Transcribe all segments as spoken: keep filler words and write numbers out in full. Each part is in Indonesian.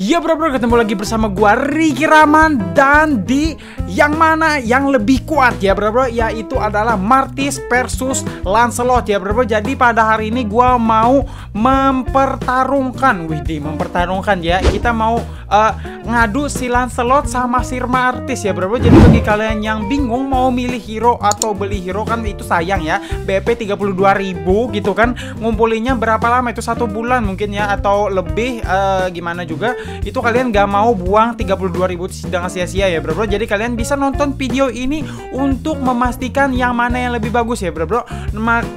Ya bro bro, ketemu lagi bersama gua Riki Rahman, dan di yang mana yang lebih kuat ya bro bro, yaitu adalah Martis versus Lancelot ya bro bro. Jadi pada hari ini gua mau mempertarungkan, wih di mempertarungkan ya, kita mau uh, ngadu si Lancelot sama si Martis ya bro bro. Jadi bagi kalian yang bingung mau milih hero atau beli hero, kan itu sayang ya, B P tiga puluh dua ribu gitu kan, ngumpulinnya berapa lama itu, satu bulan mungkin ya atau lebih, uh, gimana juga itu kalian gak mau buang tiga puluh dua ribu dengan sia-sia ya bro bro. Jadi kalian bisa nonton video ini untuk memastikan yang mana yang lebih bagus ya bro bro,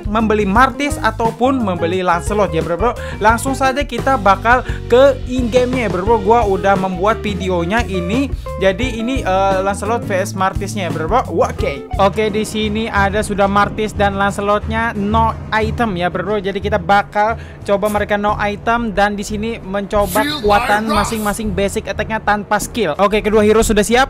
membeli Martis ataupun membeli Lancelot ya bro bro. Langsung saja kita bakal ke in-game-nya ya bro bro. Gua udah membuat videonya ini. Jadi ini uh, Lancelot versus Martisnya ya bro bro. Oke. Oke, di sini ada sudah Martis dan Lancelotnya no item ya bro bro. Jadi kita bakal coba mereka no item, dan di sini mencoba kekuatan masing-masing basic attack-nya tanpa skill. Oke, kedua hero sudah siap.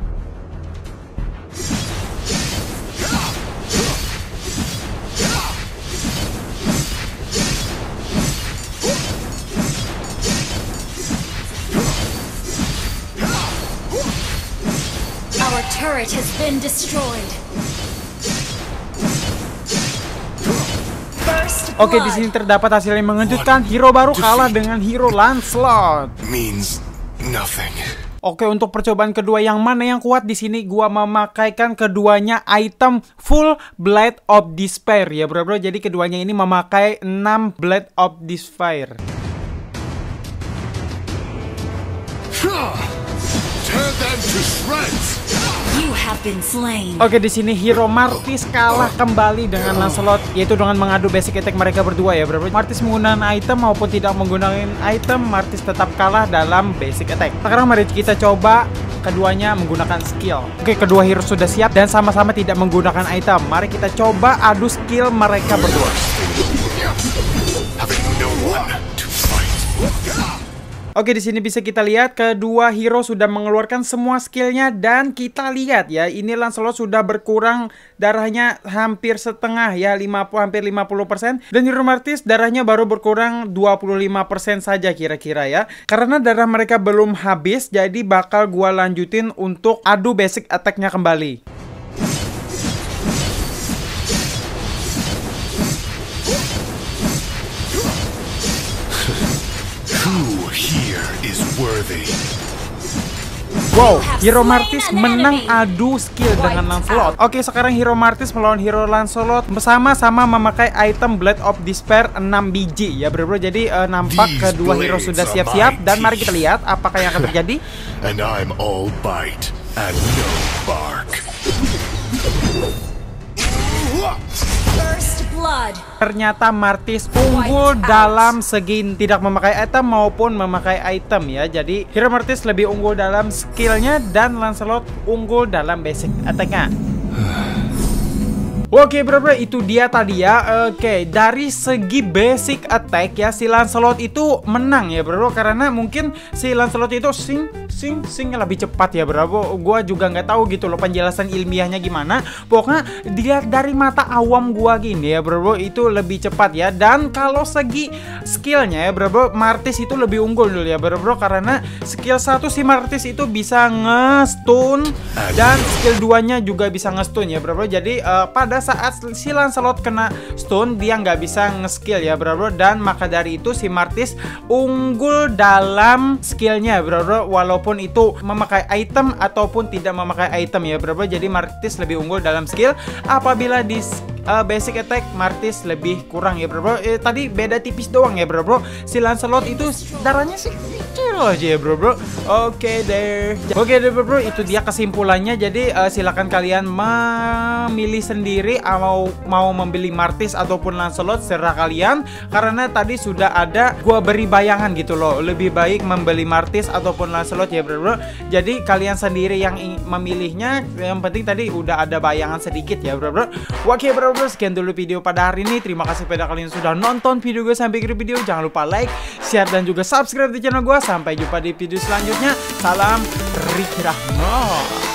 Our turret has been destroyed. Oke, di sini terdapat hasil yang mengejutkan. Hero baru kalah dengan hero Lancelot. Oke, untuk percobaan kedua yang mana yang kuat, di sini gua memakaikan keduanya item full Blade of Despair ya bro bro. Jadi keduanya ini memakai enam Blade of Despair. Oke, di sini hero Martis kalah kembali dengan Lancelot, yaitu dengan mengadu basic attack mereka berdua ya bro. Martis menggunakan item maupun tidak menggunakan item, Martis tetap kalah dalam basic attack. Sekarang mari kita coba keduanya menggunakan skill. Oke, kedua hero sudah siap dan sama-sama tidak menggunakan item. Mari kita coba adu skill mereka berdua. Oke, di sini bisa kita lihat kedua hero sudah mengeluarkan semua skillnya, dan kita lihat ya, ini Lancelot sudah berkurang darahnya hampir setengah ya, lima puluh hampir lima puluh persen, dan hero Martis darahnya baru berkurang dua puluh lima persen saja kira-kira ya. Karena darah mereka belum habis, jadi bakal gua lanjutin untuk adu basic attack-nya kembali. Wow, hero Martis menang adu skill dengan Lancelot. Oke, sekarang hero Martis melawan hero Lancelot, bersama-sama memakai item Blade of Despair enam biji ya bro bro. Jadi uh, nampak kedua hero sudah siap-siap, dan mari kita lihat apakah yang akan terjadi. And I'm all bite and no bark. Ternyata Martis unggul dalam segi tidak memakai item maupun memakai item ya. Jadi hero Martis lebih unggul dalam skillnya, dan Lancelot unggul dalam basic attack-nya. Oke bro bro, itu dia tadi ya. Oke, dari segi basic attack ya, si Lancelot itu menang ya bro, karena mungkin si Lancelot itu sing sing sing lebih cepat ya bro. Gua juga nggak tahu gitu loh penjelasan ilmiahnya gimana. Pokoknya dilihat dari mata awam gua gini ya bro, itu lebih cepat ya. Dan kalau segi skillnya ya bro, Martis itu lebih unggul dulu ya bro bro, karena skill satu si Martis itu bisa nge-stun, dan skill duanya juga bisa nge-stun ya bro bro. Jadi uh, pada saat si Lancelot kena stun, dia nggak bisa nge-skill ya bro bro, dan maka dari itu si Martis unggul dalam skillnya bro bro, walaupun itu memakai item ataupun tidak memakai item ya bro bro. Jadi Martis lebih unggul dalam skill. Apabila di Uh, basic attack, Martis lebih kurang ya bro bro. Eh, tadi beda tipis doang ya bro bro. Si Lancelot itu darahnya sih kecil aja ya bro bro. Oke deh. Oke deh bro bro, itu dia kesimpulannya. Jadi uh, silakan kalian memilih sendiri mau mau membeli Martis ataupun Lancelot, serah kalian. Karena tadi sudah ada gua beri bayangan gitu loh, lebih baik membeli Martis ataupun Lancelot ya bro bro. Jadi kalian sendiri yang memilihnya. Yang penting tadi udah ada bayangan sedikit ya bro bro. Oke bro. Sekian dulu video pada hari ini. Terima kasih pada kalian yang sudah nonton video gue sampai akhir video. Jangan lupa like, share, dan juga subscribe di channel gue. Sampai jumpa di video selanjutnya. Salam Riki Rahman.